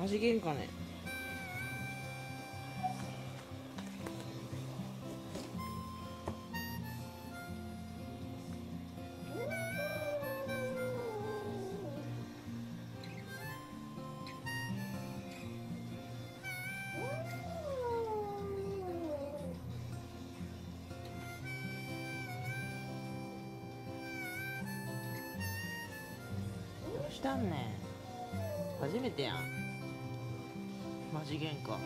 マジ喧嘩ね。したんねん、初めてやん、マジ喧嘩。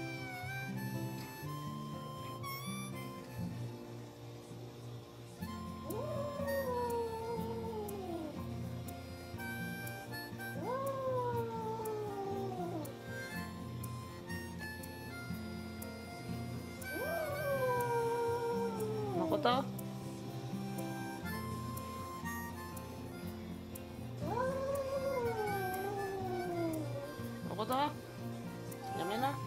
誠？やめな。な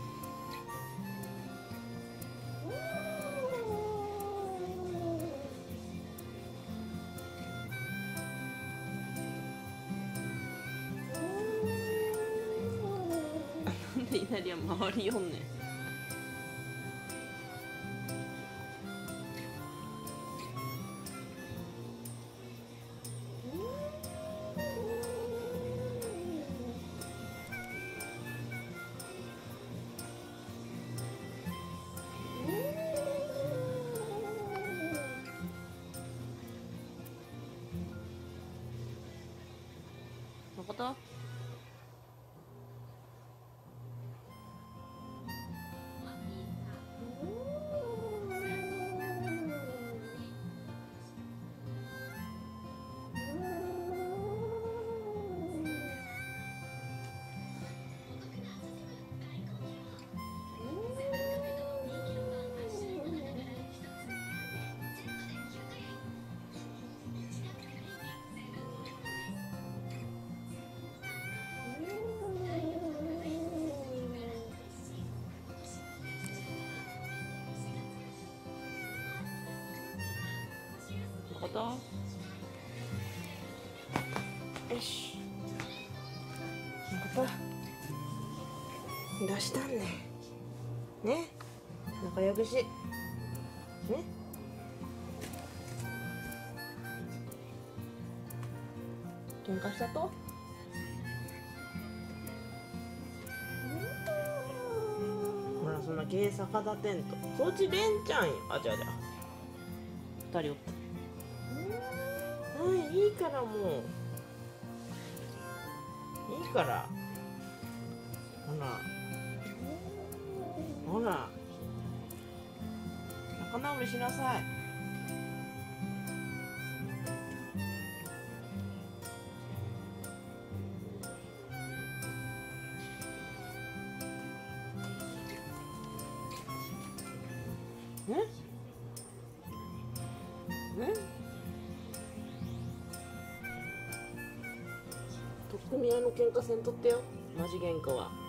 んで稲荷は回りよんねん。誠？よし、出したんね。ね、仲良くし。ね。喧嘩したと？ほら、そんな経営逆立てんと。そっちベンちゃんや。あ、違う違う。二人おった。いいからもういいから、ほらほら仲直りしなさい。組合の喧嘩せんとってよ、マジ喧嘩は。